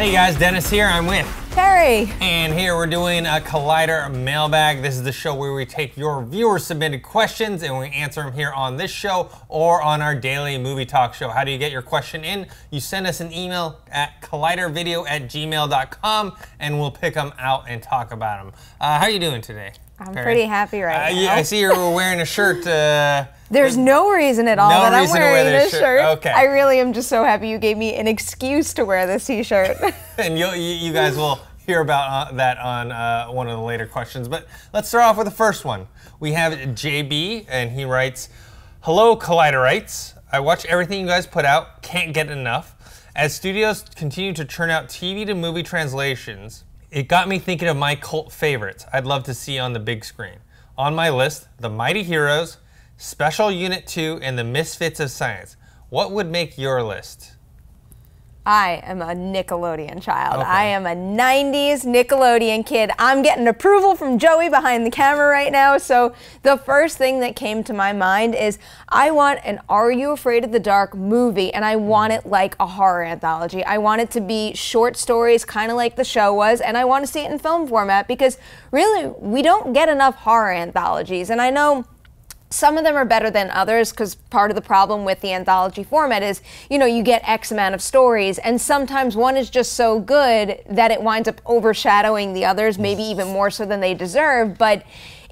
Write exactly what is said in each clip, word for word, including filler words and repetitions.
Hey guys, Dennis here. I'm with Perri. And here we're doing a Collider mailbag. This is the show where we take your viewer-submitted questions and we answer them here on this show or on our daily movie talk show. How do you get your question in? You send us an email at collidervideo at gmail dot com and we'll pick them out and talk about them. Uh, how are you doing today? I'm Perri. Pretty happy right uh, now. Yeah, I see you're wearing a shirt. Uh, There's no reason at all no that I'm wearing wear this, this shirt. shirt. Okay. I really am just so happy you gave me an excuse to wear this t-shirt. And you, you guys will hear about uh, that on uh, one of the later questions. But let's start off with the first one. We have J B, and he writes, "Hello, Colliderites. I watch everything you guys put out. Can't get enough. As studios continue to churn out T V to movie translations, it got me thinking of my cult favorites I'd love to see on the big screen. On my list, The Mighty Heroes, Special Unit two, and The Misfits of Science. What would make your list?" I am a Nickelodeon child. Okay. I am a nineties Nickelodeon kid. I'm getting approval from Joey behind the camera right now. So the first thing that came to my mind is I want an Are You Afraid of the Dark movie, and I want it like a horror anthology. I want it to be short stories, kind of like the show was, and I want to see it in film format because really we don't get enough horror anthologies. And I know some of them are better than others because part of the problem with the anthology format is, you know, you get X amount of stories and sometimes one is just so good that it winds up overshadowing the others, maybe even more so than they deserve. But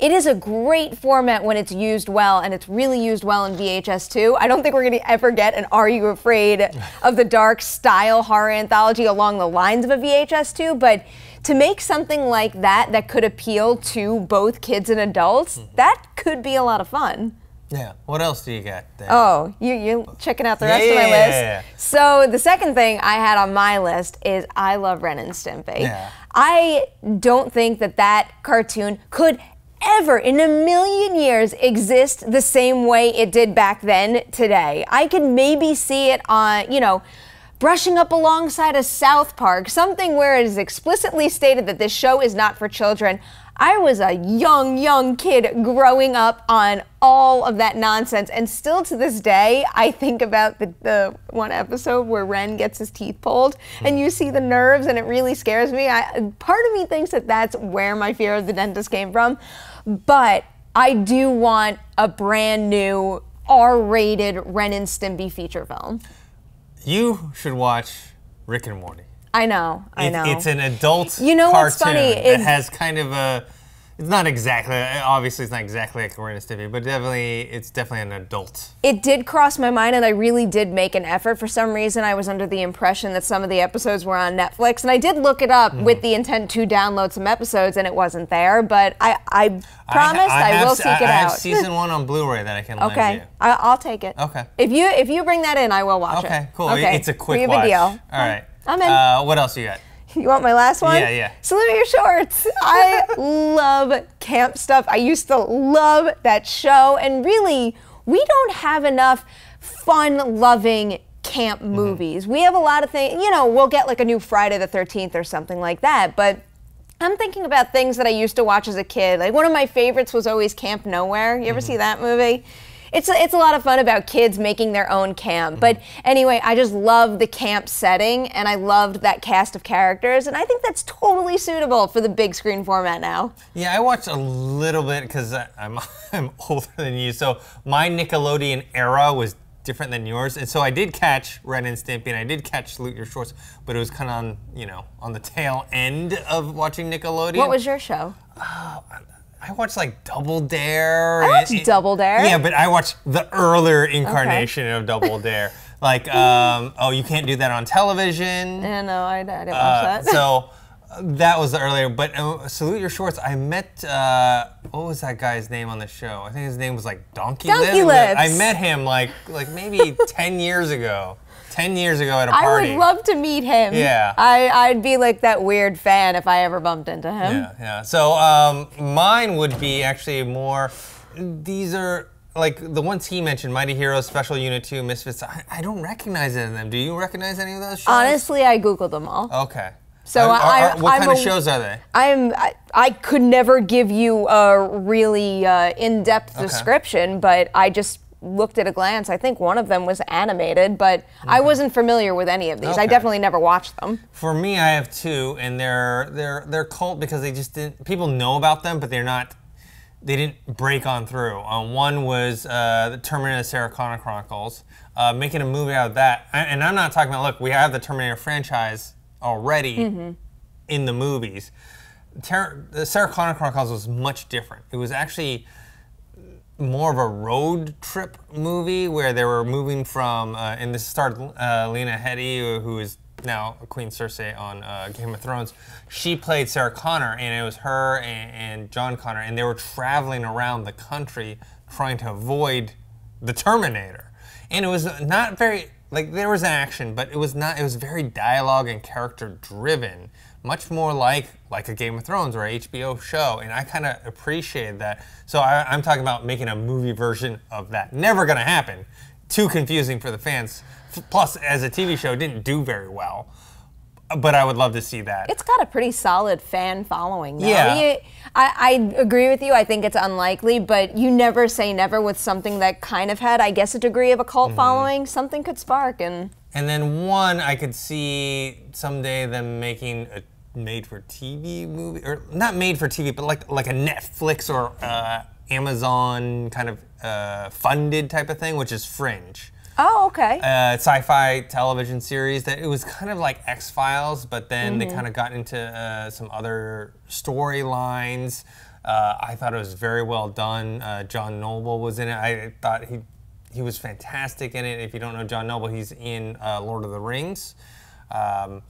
it is a great format when it's used well, and it's really used well in V H S two. I don't think we're going to ever get an Are You Afraid of the Dark style horror anthology along the lines of a V H S two, but to make something like that that could appeal to both kids and adults, mm-hmm. that could be a lot of fun. Yeah. What else do you got there? Oh, you, you checking out the rest yeah, of my list? Yeah, yeah, yeah. So the second thing I had on my list is I love Ren and Stimpy. Yeah. I don't think that that cartoon could ever in a million years exist the same way it did back then today. I could maybe see it on, you know, brushing up alongside a South Park, something where it is explicitly stated that this show is not for children. I was a young, young kid growing up on all of that nonsense, and still to this day, I think about the, the one episode where Ren gets his teeth pulled, and you see the nerves, and it really scares me. I, part of me thinks that that's where my fear of the dentist came from, but I do want a brand new R rated Ren and Stimpy feature film. You should watch Rick and Morty. I know, I it, know. It's an adult you know cartoon what's funny that is, has kind of a, it's not exactly, obviously it's not exactly like Ren and Stimpy, but definitely, it's definitely an adult. It did cross my mind, and I really did make an effort. For some reason, I was under the impression that some of the episodes were on Netflix, and I did look it up mm-hmm. with the intent to download some episodes, and it wasn't there, but I, I promised I, I, I have, will seek I, it I out. I have season one on Blu-ray that I can lend you. Okay, I'll take it. Okay. If you if you bring that in, I will watch okay, it. Okay, cool. Okay. It's a quick watch. Deal. All right. I'm in. Uh, what else you got? You want my last one? Yeah, yeah. Salute Your Shorts. I love camp stuff. I used to love that show, and really, we don't have enough fun-loving camp mm-hmm. movies. We have a lot of things. You know, we'll get like a new Friday the thirteenth or something like that, but I'm thinking about things that I used to watch as a kid. Like one of my favorites was always Camp Nowhere. You ever mm-hmm. see that movie? It's a, it's a lot of fun about kids making their own camp. But anyway, I just love the camp setting, and I loved that cast of characters, and I think that's totally suitable for the big screen format now. Yeah, I watched a little bit because I'm, I'm older than you, so my Nickelodeon era was different than yours, and so I did catch Ren and Stimpy, and I did catch Salute Your Shorts, but it was kind of on, you know, on the tail end of watching Nickelodeon. What was your show? Uh, I watched like Double Dare. I watched it, Double Dare. Yeah, but I watched the earlier incarnation okay. of Double Dare. Like, um, oh, You Can't Do That on Television. Yeah, no, I, I didn't uh, watch that. So that was the earlier. But uh, Salute Your Shorts, I met, uh, what was that guy's name on the show? I think his name was like Donkey Lips. Donkey Lips. I met him like, like maybe ten years ago. ten years ago at a party. I would love to meet him. Yeah. I, I'd be like that weird fan if I ever bumped into him. Yeah, yeah. So um, mine would be actually more, these are like the ones he mentioned, Mighty Heroes, Special Unit two, Misfits. I, I don't recognize any of them. Do you recognize any of those shows? Honestly, I Googled them all. Okay. So are, I, are, what I'm kind a, of shows are they? I'm, I, I could never give you a really uh, in-depth okay. description, but I just looked at a glance. I think one of them was animated, but mm-hmm. I wasn't familiar with any of these. Okay. I definitely never watched them. For me, I have two, and they're they're they're cult because they just didn't. People know about them, but they're not. They didn't break on through. Um, one was uh, the Terminator Sarah Connor Chronicles, uh, making a movie out of that. I, and I'm not talking about look. We have the Terminator franchise already mm-hmm. in the movies. Ter the Sarah Connor Chronicles was much different. It was actually more of a road trip movie where they were moving from, uh, and this starred uh, Lena Headey, who is now Queen Cersei on uh, Game of Thrones. She played Sarah Connor, and it was her and, and John Connor, and they were traveling around the country trying to avoid the Terminator. And it was not very, like there was action, but it was not, it was very dialogue and character driven. Much more like like a Game of Thrones or an H B O show, and I kind of appreciated that. So I, I'm talking about making a movie version of that. Never gonna happen. Too confusing for the fans. Plus, as a T V show, it didn't do very well. But I would love to see that. It's got a pretty solid fan following, though. Yeah. I, I agree with you. I think it's unlikely, but you never say never with something that kind of had, I guess, a degree of a cult mm-hmm. following. Something could spark. And and then one, I could see someday them making a made-for-T V movie, or not made-for-T V, but like like a Netflix or uh, Amazon kind of uh, funded type of thing, which is Fringe. Oh, okay. Uh, sci-fi television series that it was kind of like X-Files, but then mm-hmm. they kind of got into uh, some other storylines. Uh, I thought it was very well done. Uh, John Noble was in it. I thought he he was fantastic in it. If you don't know John Noble, he's in uh, Lord of the Rings. Um,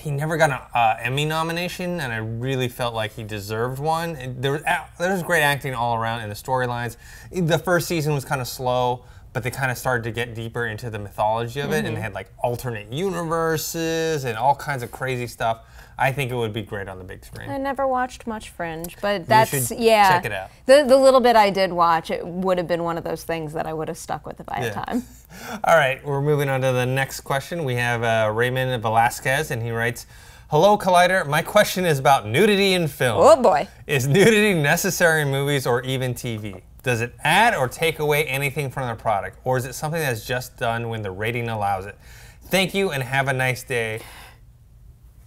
He never got an uh, Emmy nomination, and I really felt like he deserved one. And there, was, there was great acting all around in the storylines. The first season was kind of slow, but they kind of started to get deeper into the mythology of it, mm-hmm. and they had like alternate universes and all kinds of crazy stuff. I think it would be great on the big screen. I never watched much Fringe, but that's, you should yeah. check it out. The, the little bit I did watch, it would have been one of those things that I would have stuck with if I had yeah. time. All right, we're moving on to the next question. We have uh, Raymond Velasquez, and he writes, "Hello, Collider. My question is about nudity in film. Oh, boy. Is nudity necessary in movies or even T V? Does it add or take away anything from the product? Or is it something that's just done when the rating allows it? Thank you, and have a nice day."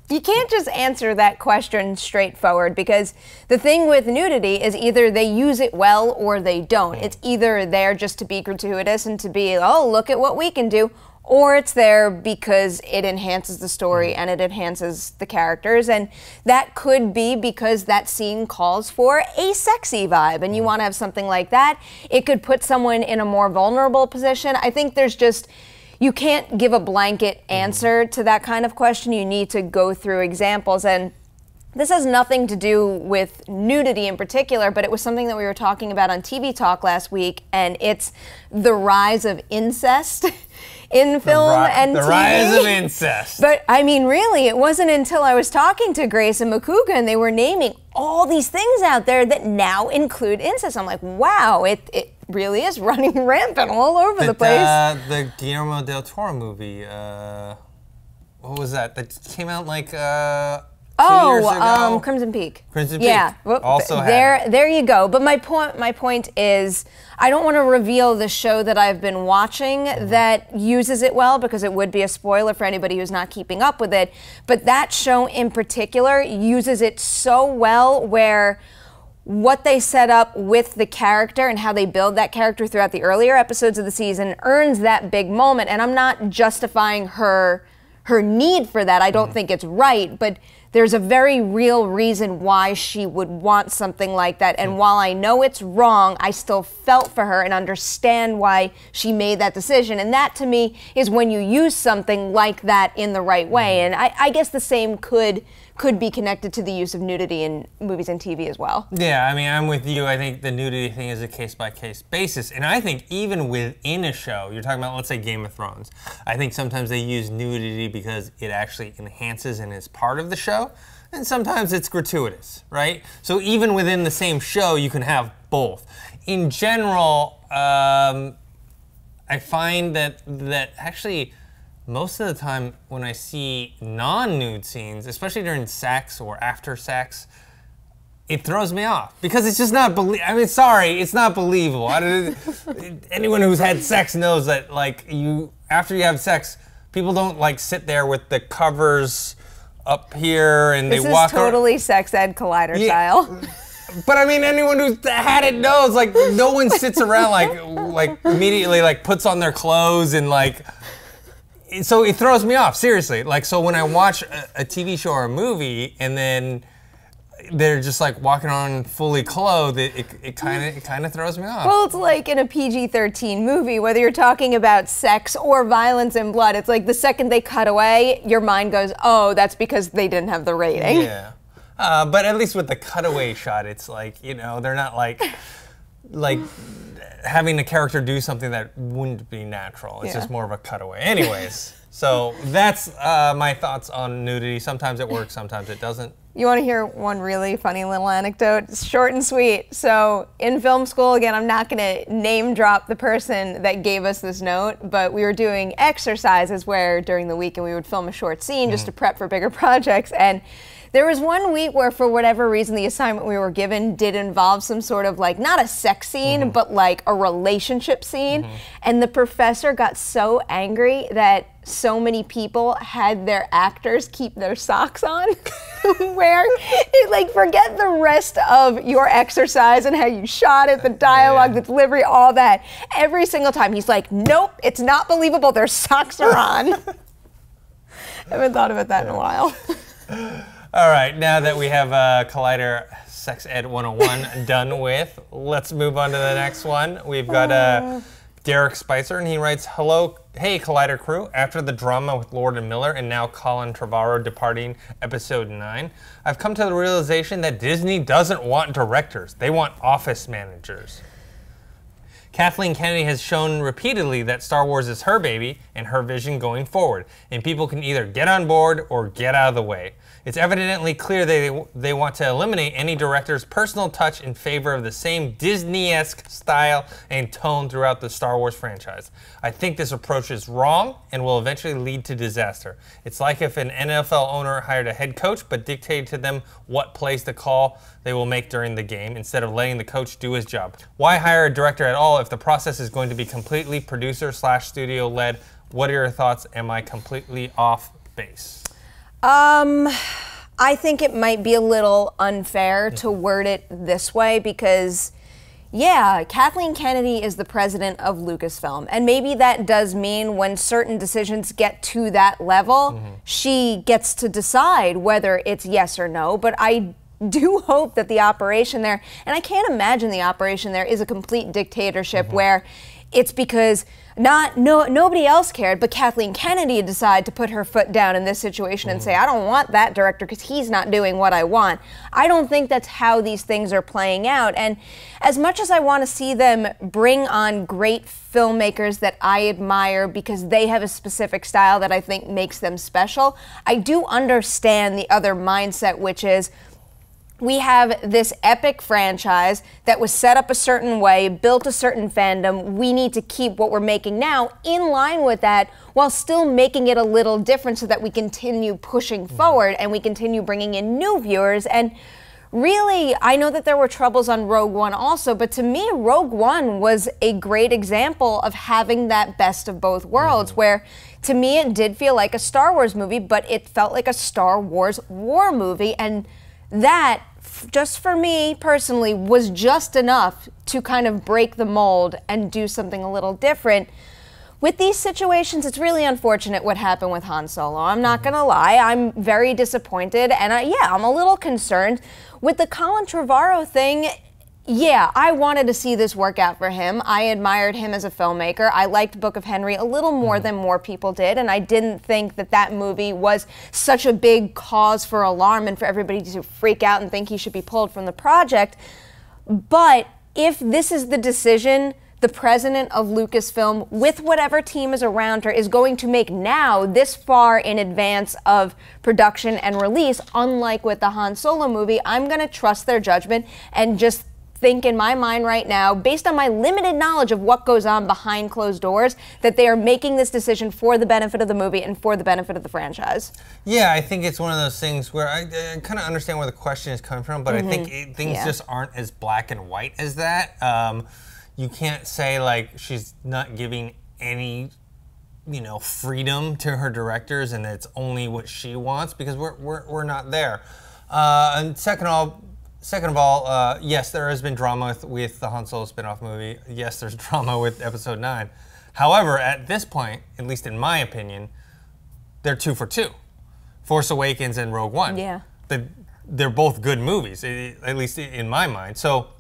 You can't just answer that question straightforward, because the thing with nudity is either they use it well or they don't. It's either there just to be gratuitous and to be, oh, look at what we can do, or it's there because it enhances the story and it enhances the characters. And that could be because that scene calls for a sexy vibe and you want to have something like that. It could put someone in a more vulnerable position. I think there's just... you can't give a blanket answer to that kind of question. You need to go through examples. And this has nothing to do with nudity in particular, but it was something that we were talking about on T V Talk last week, and it's the rise of incest in film and T V. The rise of incest. But I mean, really, it wasn't until I was talking to Grace and Makuga and they were naming all these things out there that now include incest. I'm like, wow, it, it really is running rampant all over the, the place. Uh, the Guillermo del Toro movie, uh, what was that? That came out like uh, two oh, years ago? Oh, um, Crimson Peak. Crimson yeah. Peak. Yeah, also there, there you go. But my point, my point is, I don't want to reveal the show that I've been watching mm-hmm. that uses it well, because it would be a spoiler for anybody who's not keeping up with it. But that show in particular uses it so well, where what they set up with the character and how they build that character throughout the earlier episodes of the season earns that big moment. And I'm not justifying her her need for that. I don't mm-hmm. think it's right, but there's a very real reason why she would want something like that. And mm-hmm. while I know it's wrong, I still felt for her and understand why she made that decision. And that to me is when you use something like that in the right way. Mm-hmm. And I, I guess the same could could be connected to the use of nudity in movies and T V as well. Yeah, I mean, I'm with you. I think the nudity thing is a case-by-case basis. And I think even within a show, you're talking about, let's say, Game of Thrones. I think sometimes they use nudity because it actually enhances and is part of the show. And sometimes it's gratuitous, right? So even within the same show, you can have both. In general, um, I find that that actually... most of the time when I see non-nude scenes, especially during sex or after sex, it throws me off because it's just not belie- I mean, sorry, it's not believable. I anyone who's had sex knows that, like, you after you have sex, people don't like sit there with the covers up here and this they walk. This is totally around. Sex ed Collider yeah. style. But I mean, anyone who's had it knows, like, no one sits around like, like immediately like puts on their clothes and like. So it throws me off, seriously. Like, so when I watch a, a T V show or a movie and then they're just like walking on fully clothed, it it kind of it kind of throws me off. Well, it's like in a P G thirteen movie, whether you're talking about sex or violence and blood, it's like the second they cut away, your mind goes, oh, that's because they didn't have the rating. Yeah, uh, but at least with the cutaway shot, it's like, you know, they're not like like having a character do something that wouldn't be natural. It's yeah. just more of a cutaway. Anyways, so that's uh, my thoughts on nudity. Sometimes it works, sometimes it doesn't. You want to hear one really funny little anecdote? It's short and sweet. So in film school, again, I'm not going to name drop the person that gave us this note, but we were doing exercises where during the week and we would film a short scene just mm. to prep for bigger projects. And there was one week where for whatever reason the assignment we were given did involve some sort of like, not a sex scene, mm-hmm. but like a relationship scene. Mm-hmm. And the professor got so angry that so many people had their actors keep their socks on. Where it, like, forget the rest of your exercise and how you shot it, the dialogue, yeah. the delivery, all that. Every single time he's like, nope, it's not believable, their socks are on. I haven't thought about that yeah. in a while. All right, now that we have uh, Collider Sex Ed one oh one done with, let's move on to the next one. We've got uh, Derek Spicer, and he writes, hello, hey Collider crew, after the drama with Lord and Miller and now Colin Trevorrow departing episode nine, I've come to the realization that Disney doesn't want directors, they want office managers. Kathleen Kennedy has shown repeatedly that Star Wars is her baby and her vision going forward, and people can either get on board or get out of the way. It's evidently clear they, they want to eliminate any director's personal touch in favor of the same Disney-esque style and tone throughout the Star Wars franchise. I think this approach is wrong and will eventually lead to disaster. It's like if an N F L owner hired a head coach but dictated to them what plays to call they will make during the game instead of letting the coach do his job. Why hire a director at all if the process is going to be completely producer slash studio led? What are your thoughts? Am I completely off base? Um, I think it might be a little unfair to word it this way because, yeah, Kathleen Kennedy is the president of Lucasfilm, and maybe that does mean when certain decisions get to that level, mm-hmm. she gets to decide whether it's yes or no, but I do hope that the operation there, and I can't imagine the operation there is a complete dictatorship mm-hmm. where it's because not no nobody else cared, but Kathleen Kennedy decided to put her foot down in this situation mm-hmm. and say, I don't want that director because he's not doing what I want. I don't think that's how these things are playing out. And as much as I want to see them bring on great filmmakers that I admire because they have a specific style that I think makes them special, I do understand the other mindset, which is, we have this epic franchise that was set up a certain way, built a certain fandom. We need to keep what we're making now in line with that while still making it a little different so that we continue pushing forward and we continue bringing in new viewers. And really, I know that there were troubles on Rogue One also, but to me, Rogue One was a great example of having that best of both worlds mm-hmm. where to me it did feel like a Star Wars movie, but it felt like a Star Wars war movie. And that, just for me personally, was just enough to kind of break the mold and do something a little different. With these situations, it's really unfortunate what happened with Han Solo. I'm not gonna lie, I'm very disappointed, and I, yeah, I'm a little concerned. With the Colin Trevorrow thing, yeah, I wanted to see this work out for him. I admired him as a filmmaker. I liked Book of Henry a little more than more people did, and I didn't think that that movie was such a big cause for alarm and for everybody to freak out and think he should be pulled from the project. But if this is the decision the president of Lucasfilm, with whatever team is around her, is going to make now, this far in advance of production and release, unlike with the Han Solo movie, I'm gonna trust their judgment and just think in my mind right now, based on my limited knowledge of what goes on behind closed doors, that they are making this decision for the benefit of the movie and for the benefit of the franchise. Yeah, I think it's one of those things where I, I kind of understand where the question is coming from, but mm-hmm. I think it, things yeah. just aren't as black and white as that. Um, you can't say, like, she's not giving any, you know, freedom to her directors and it's only what she wants, because we're, we're, we're not there. Uh, and second of all, Second of all, uh, yes, there has been drama with, with the Han Solo spinoff movie. Yes, there's drama with Episode nine. However, at this point, at least in my opinion, they're two for two. Force Awakens and Rogue One. Yeah. They're, they're both good movies, at least in my mind. So,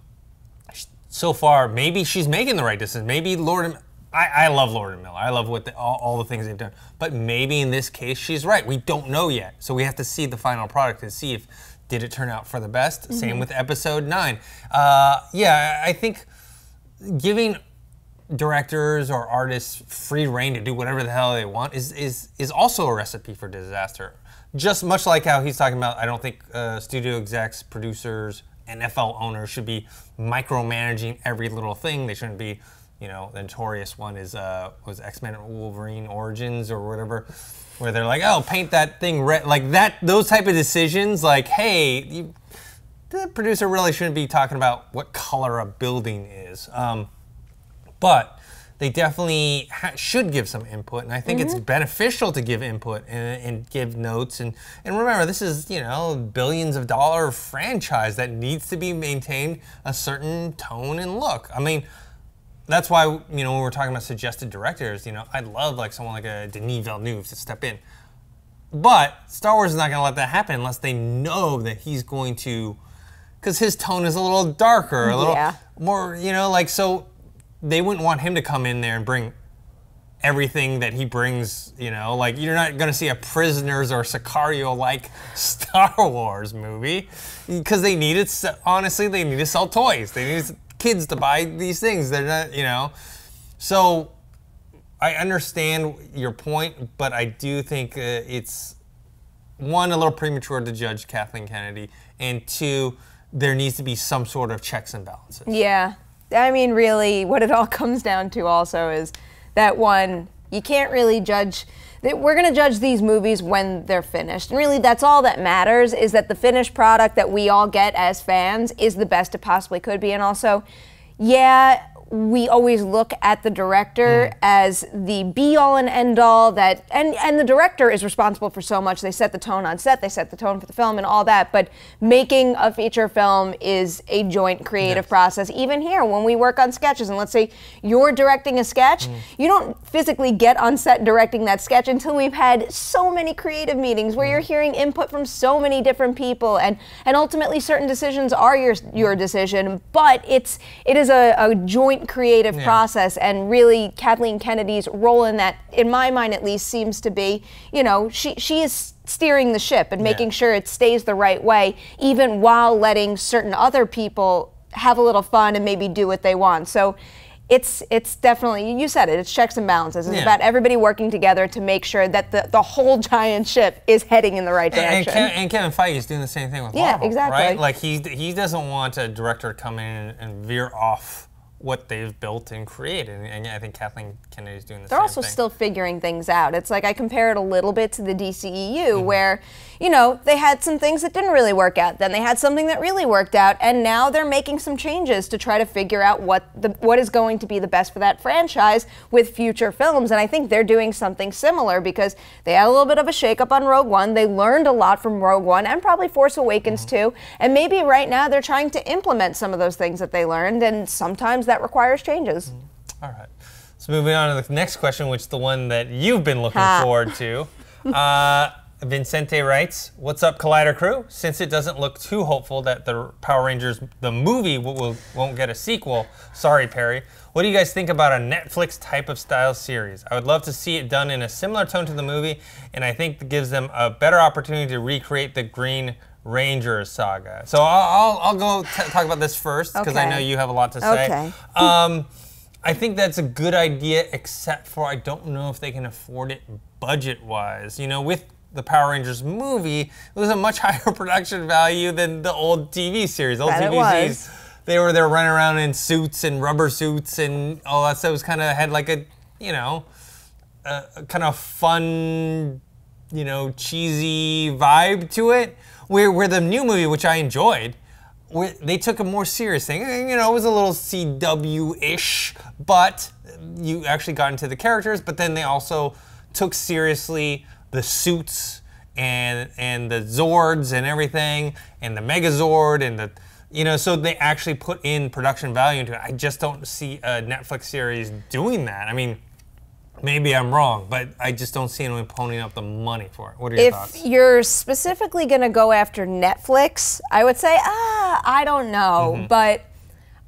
so far, maybe she's making the right decision. Maybe Lord and... I, I love Lord and Miller. I love what the, all, all the things they've done. But maybe in this case, she's right. We don't know yet. So we have to see the final product to see if... Did it turn out for the best? Mm-hmm. Same with Episode nine. Uh, yeah, I think giving directors or artists free reign to do whatever the hell they want is is is also a recipe for disaster. Just much like how he's talking about, I don't think uh, studio execs, producers, N F L owners should be micromanaging every little thing. They shouldn't be, you know, the notorious one is uh, was X-Men Wolverine Origins or whatever. Where they're like, oh, paint that thing red, like that, those type of decisions, like, hey, you, the producer really shouldn't be talking about what color a building is. Um, but they definitely ha should give some input, and I think mm-hmm. it's beneficial to give input and, and give notes. And, and remember, this is, you know, billions of dollar franchise that needs to be maintained a certain tone and look. I mean, that's why, you know, when we're talking about suggested directors, you know, I'd love like someone like a Denis Villeneuve to step in. But Star Wars is not going to let that happen unless they know that he's going to, because his tone is a little darker, a little yeah. more, you know, like, so they wouldn't want him to come in there and bring everything that he brings, you know, like you're not going to see a Prisoners or Sicario-like Star Wars movie because they needed, honestly, they need to sell toys. They need to, kids to buy these things. They're not, you know. So I understand your point, but I do think uh, it's, one, a little premature to judge Kathleen Kennedy, and two, there needs to be some sort of checks and balances. Yeah. I mean, really, what it all comes down to also is that, one, you can't really judge... We're going to judge these movies when they're finished. And really, that's all that matters, is that the finished product that we all get as fans is the best it possibly could be. And also, yeah, we always look at the director mm. as the be-all and end-all. That and, and the director is responsible for so much. They set the tone on set. They set the tone for the film and all that. But making a feature film is a joint creative yes. process. Even here, when we work on sketches, and let's say you're directing a sketch, mm. you don't physically get on set directing that sketch until we've had so many creative meetings where mm. you're hearing input from so many different people. And, and ultimately, certain decisions are your, your decision. But it's, it is a, a joint creative yeah. process, and really Kathleen Kennedy's role in that, in my mind at least, seems to be, you know, she she is steering the ship and making yeah. sure it stays the right way, even while letting certain other people have a little fun and maybe do what they want. So it's it's definitely, you said it, it's checks and balances. It's yeah. about everybody working together to make sure that the, the whole giant ship is heading in the right direction. And, and, and Kevin Feige is doing the same thing with Marvel, yeah, exactly. right? Like he, he doesn't want a director to come in and veer off what they've built and created, and, and yeah, I think Kathleen Kennedy's doing the They're same also thing. Still figuring things out. It's like I compare it a little bit to the D C E U, mm-hmm. where, you know, they had some things that didn't really work out, then they had something that really worked out, and now they're making some changes to try to figure out what the what is going to be the best for that franchise with future films. And I think they're doing something similar because they had a little bit of a shakeup on Rogue One. They learned a lot from Rogue One and probably Force Awakens mm-hmm. too. And maybe right now they're trying to implement some of those things that they learned, and sometimes that requires changes. All right. So moving on to the next question, which is the one that you've been looking ha. forward to. Uh, Vincente writes, what's up, Collider crew? Since it doesn't look too hopeful that the Power Rangers, the movie, will, will, won't get a sequel, sorry, Perri, what do you guys think about a Netflix type of style series? I would love to see it done in a similar tone to the movie, and I think it gives them a better opportunity to recreate the Green Ranger saga. So I'll, I'll, I'll go t talk about this first, because okay. I know you have a lot to say. Okay. um, I think that's a good idea, except for I don't know if they can afford it budget-wise. You know, with the Power Rangers movie, it was a much higher production value than the old T V series. Old T V series, they were there running around in suits and rubber suits and all that. So it was kind of had like a, you know, a, a kind of fun, you know, cheesy vibe to it. Where, where the new movie, which I enjoyed, where they took a more serious thing. You know, it was a little C W-ish, but you actually got into the characters. But then they also took seriously the suits and and the Zords and everything, and the Megazord and the, you know, so they actually put in production value into it. I just don't see a Netflix series doing that. I mean, maybe I'm wrong, but I just don't see anyone ponying up the money for it. What are your if thoughts? If you're specifically going to go after Netflix, I would say, ah, I don't know. Mm-hmm. But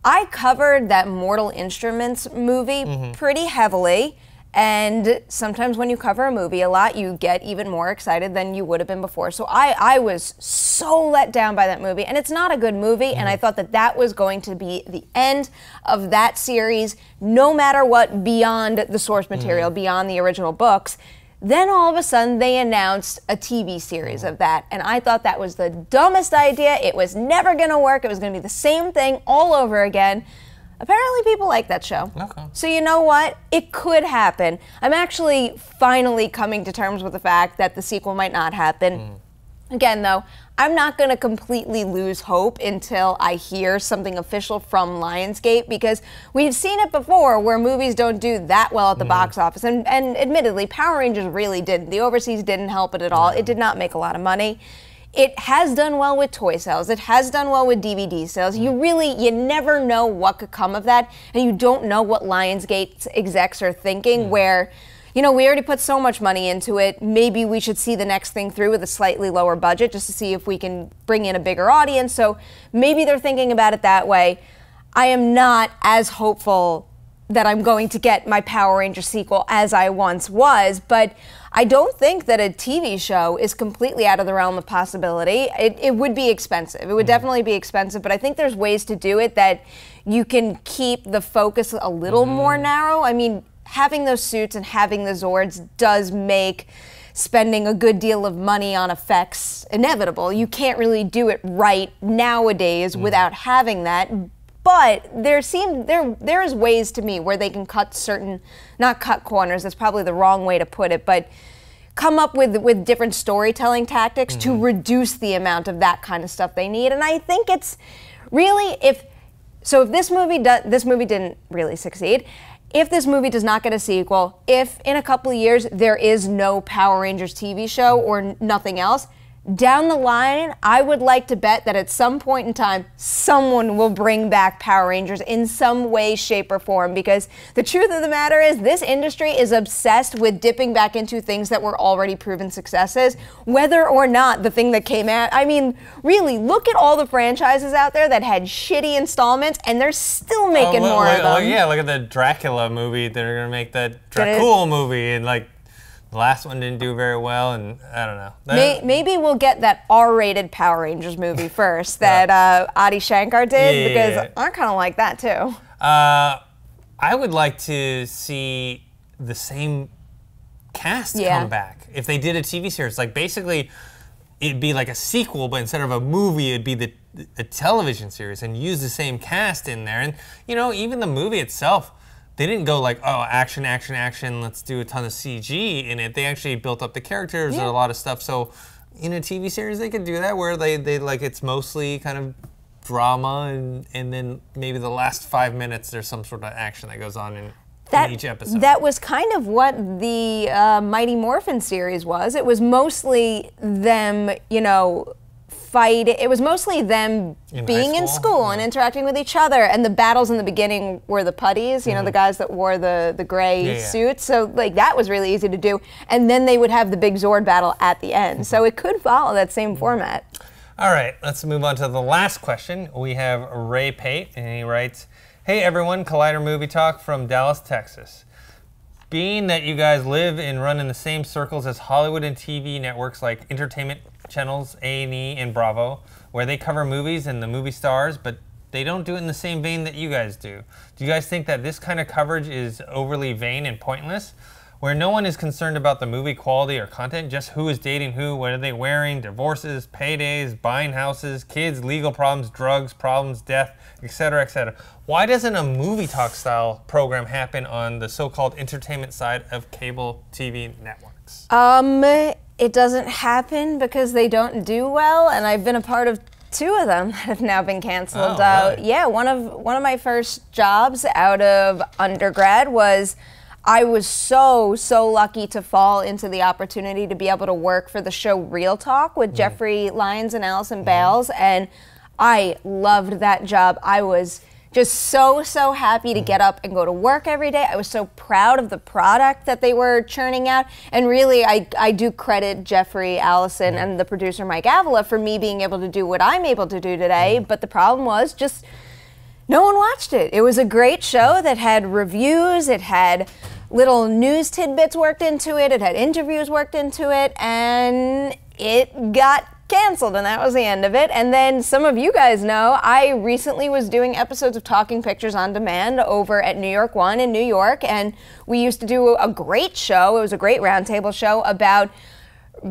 I covered that Mortal Instruments movie mm-hmm. pretty heavily. And sometimes when you cover a movie a lot, you get even more excited than you would have been before. So I, I was so let down by that movie. And it's not a good movie, mm-hmm. and I thought that that was going to be the end of that series, no matter what, beyond the source material, mm-hmm. beyond the original books. Then all of a sudden, they announced a T V series mm-hmm. of that. And I thought that was the dumbest idea. It was never going to work. It was going to be the same thing all over again. Apparently people like that show. Okay. So you know what? It could happen. I'm actually finally coming to terms with the fact that the sequel might not happen. Mm. Again, though, I'm not going to completely lose hope until I hear something official from Lionsgate, because we've seen it before where movies don't do that well at the mm. box office. And, and admittedly, Power Rangers really didn't. The overseas didn't help it at all. It did not make a lot of money. It has done well with toy sales. It has done well with D V D sales. You really, you never know what could come of that, and you don't know what Lionsgate execs are thinking, mm. where, you know, we already put so much money into it, maybe we should see the next thing through with a slightly lower budget just to see if we can bring in a bigger audience. So maybe they're thinking about it that way. I am not as hopeful that I'm going to get my Power Rangers sequel as I once was, but I don't think that a T V show is completely out of the realm of possibility. It, it would be expensive. It would definitely be expensive, but I think there's ways to do it that you can keep the focus a little mm-hmm. more narrow. I mean, having those suits and having the Zords does make spending a good deal of money on effects inevitable. You can't really do it right nowadays mm-hmm. without having that. But there seem there there is ways to me where they can cut certain, not cut corners, that's probably the wrong way to put it, but come up with with different storytelling tactics mm-hmm. to reduce the amount of that kind of stuff they need. And I think it's really if so if this movie do, this movie didn't really succeed, if this movie does not get a sequel, if in a couple of years there is no Power Rangers T V show or nothing else, down the line, I would like to bet that at some point in time, someone will bring back Power Rangers in some way, shape, or form, because the truth of the matter is this industry is obsessed with dipping back into things that were already proven successes, whether or not the thing that came out. I mean, really, look at all the franchises out there that had shitty installments, and they're still making oh, look, more look, of them. Look, yeah, look at the Dracula movie. They're going to make that Dracula movie, and like, the last one didn't do very well, and I don't know. That, maybe we'll get that R rated Power Rangers movie first that uh, Adi Shankar did, yeah, because yeah, yeah. I kind of like that, too. Uh, I would like to see the same cast yeah. come back. If they did a T V series, like basically it'd be like a sequel, but instead of a movie, it'd be the, a television series and use the same cast in there. And, you know, even the movie itself, they didn't go like, oh, action, action, action, let's do a ton of C G in it. They actually built up the characters yeah. and a lot of stuff. So in a T V series, they could do that where they, they like it's mostly kind of drama and, and then maybe the last five minutes there's some sort of action that goes on in, that, in each episode. That was kind of what the uh, Mighty Morphin series was. It was mostly them, you know, fight. It was mostly them in being school? in school yeah. and interacting with each other. And the battles in the beginning were the putties, you mm-hmm. know, the guys that wore the, the gray yeah, yeah. suits. So like that was really easy to do. And then they would have the big Zord battle at the end. Mm-hmm. So it could follow that same mm-hmm. format. All right, let's move on to the last question. We have Ray Pate, and he writes, "Hey everyone, Collider Movie Talk from Dallas, Texas. Being that you guys live and run in the same circles as Hollywood and T V networks like entertainment channels, A and E, and Bravo, where they cover movies and the movie stars, but they don't do it in the same vein that you guys do. Do you guys think that this kind of coverage is overly vain and pointless? where no one is concerned about the movie quality or content, just who is dating who, what are they wearing, divorces, paydays, buying houses, kids, legal problems, drugs, problems, death, et cetera, et cetera. Why doesn't a movie talk style program happen on the so-called entertainment side of cable T V networks? Um, it doesn't happen because they don't do well, and I've been a part of two of them that have now been canceled. Oh, uh, really? Yeah, one of one of my first jobs out of undergrad was, I was so, so lucky to fall into the opportunity to be able to work for the show Real Talk with mm. Jeffrey Lyons and Allison mm. Bales, and I loved that job. I was just so, so happy to mm. get up and go to work every day. I was so proud of the product that they were churning out, and really I, I do credit Jeffrey, Allison, mm. and the producer Mike Avila for me being able to do what I'm able to do today, mm. but the problem was just no one watched it. It was a great show that had reviews, it had little news tidbits worked into it, it had interviews worked into it, and it got canceled, and that was the end of it. And then some of you guys know, I recently was doing episodes of Talking Pictures on Demand over at New York One in New York, and we used to do a great show, it was a great roundtable show about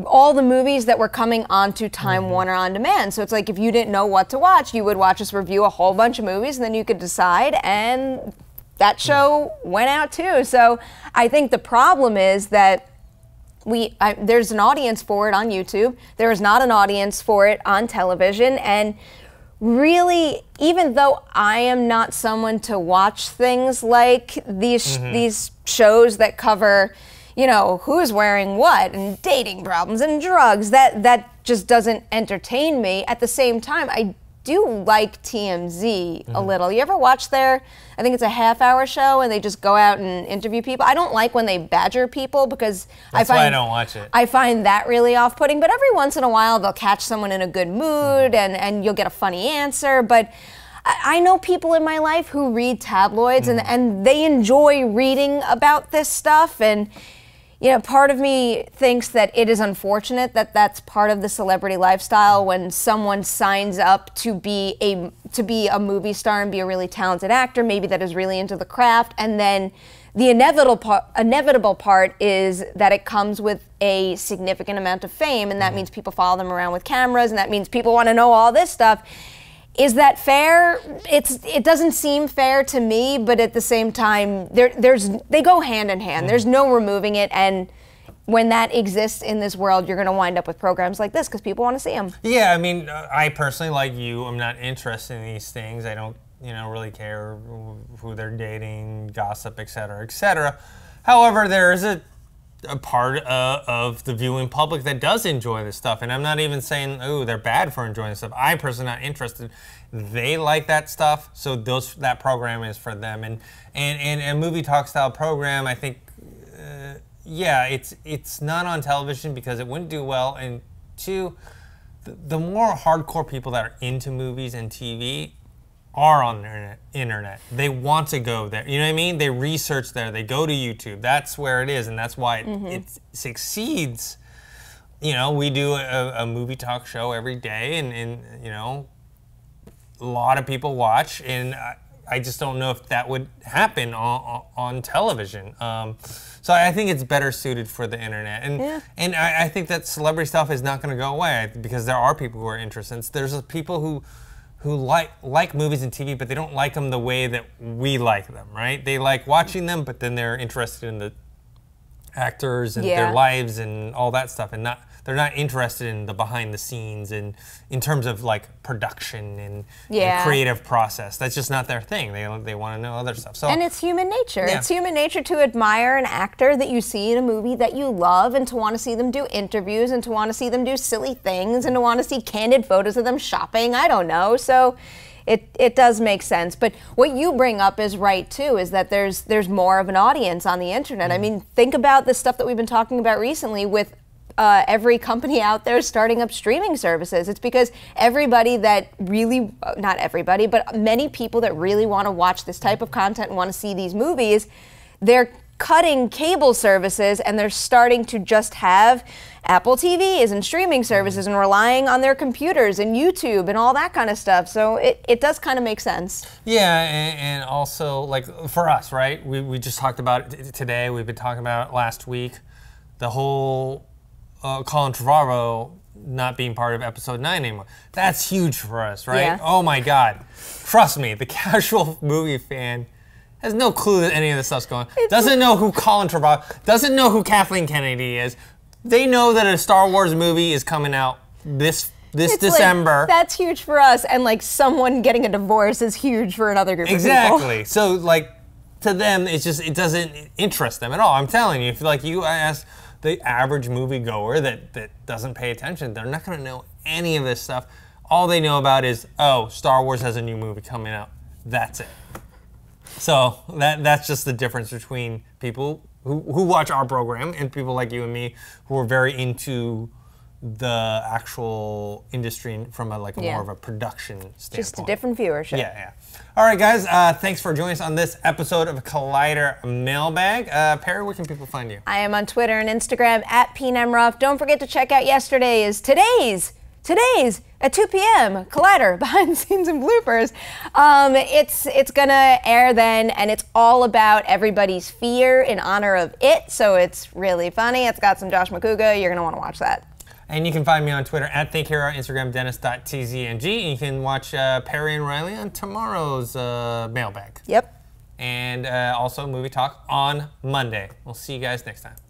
all the movies that were coming onto Time mm-hmm. Warner On Demand. So it's like if you didn't know what to watch, you would watch us review a whole bunch of movies, and then you could decide, and that show went out too. So I think the problem is that we I, there's an audience for it on YouTube. There is not an audience for it on television. And really, even though I am not someone to watch things like these mm-hmm. these shows that cover, you know, who's wearing what and dating problems and drugs, that that just doesn't entertain me. At the same time, I do like T M Z mm-hmm. a little. You ever watch their, I think it's a half hour show, and they just go out and interview people? I don't like when they badger people because That's I find- why I don't watch it. I find that really off-putting, but every once in a while they'll catch someone in a good mood mm-hmm. and, and you'll get a funny answer, but I know people in my life who read tabloids mm-hmm. and, and they enjoy reading about this stuff, and you know, part of me thinks that it is unfortunate that that's part of the celebrity lifestyle when someone signs up to be a to be a movie star and be a really talented actor, maybe that is really into the craft, and then the inevitable part, inevitable part is that it comes with a significant amount of fame, and that means people follow them around with cameras, and that means people want to know all this stuff. Is that fair? It's, it doesn't seem fair to me, but at the same time, there, there's, they go hand in hand. There's no removing it, and when that exists in this world, you're gonna wind up with programs like this because people wanna see them. Yeah, I mean, I personally, like you, I'm not interested in these things. I don't, you know, really care who they're dating, gossip, et cetera, et cetera. However, there is a, a part uh, of the viewing public that does enjoy this stuff, and I'm not even saying, oh, they're bad for enjoying this stuff. I'm personally not interested. They like that stuff, so those that program is for them. And and, and, and movie talk style program, I think, uh, yeah, it's it's not on television because it wouldn't do well, and two, the, the more hardcore people that are into movies and T V are on the internet. They want to go there, you know what I mean? They research there, they go to YouTube. That's where it is, and that's why it, mm-hmm. it succeeds. You know, we do a, a movie talk show every day, and, and you know, a lot of people watch, and I, I just don't know if that would happen on, on television. Um, so I think it's better suited for the internet. And yeah. and I, I think that celebrity stuff is not gonna go away because there are people who are interested. There's people who, who like like movies and T V, but they don't like them the way that we like them, right? They like watching them, but then they're interested in the actors and yeah. their lives and all that stuff, and not they're not interested in the behind the scenes and in terms of like production and, yeah. and creative process. That's just not their thing. They they want to know other stuff. So and it's human nature. Yeah. It's human nature to admire an actor that you see in a movie that you love, and to want to see them do interviews, and to want to see them do silly things, and to want to see candid photos of them shopping. I don't know. So It, it does make sense, but what you bring up is right too, is that there's there's more of an audience on the internet. Mm. I mean, think about the stuff that we've been talking about recently with uh, every company out there starting up streaming services. It's because everybody that really, not everybody, but many people that really want to watch this type of content and want to see these movies, they're cutting cable services and they're starting to just have Apple T Vs and streaming services and relying on their computers and YouTube and all that kind of stuff. So it, it does kind of make sense. Yeah, and, and also like for us, right? We, we just talked about it today. We've been talking about it last week. The whole uh, Colin Trevorrow not being part of episode nine anymore. That's huge for us, right? Yeah. Oh my God. Trust me, the casual movie fan has no clue that any of this stuff's going on. It's doesn't know who Colin Trevorrow, doesn't know who Kathleen Kennedy is. They know that a Star Wars movie is coming out this this it's December. Like, that's huge for us, and like someone getting a divorce is huge for another group exactly. of people. Exactly. So like to them, it's just it doesn't interest them at all. I'm telling you, if like you ask the average moviegoer that that doesn't pay attention, they're not going to know any of this stuff. All they know about is oh, Star Wars has a new movie coming out. That's it. So that that's just the difference between people who, who watch our program and people like you and me who are very into the actual industry from a, like a yeah. more of a production standpoint. Just a different viewership. Yeah, yeah. All right, guys, uh, thanks for joining us on this episode of Collider Mailbag. Uh, Perri, where can people find you? I am on Twitter and Instagram at P. Nemiroff. Don't forget to check out yesterday's, today's, today's at two P M Collider behind the scenes and bloopers. Um, it's it's gonna air then, and it's all about everybody's fear in honor of it. So it's really funny. It's got some Josh McCouga. You're gonna want to watch that. And you can find me on Twitter at ThinkHero, Instagram Dennis dot T Z N G. And you can watch uh, Perri and Riley on tomorrow's uh, mailbag. Yep. And uh, also movie talk on Monday. We'll see you guys next time.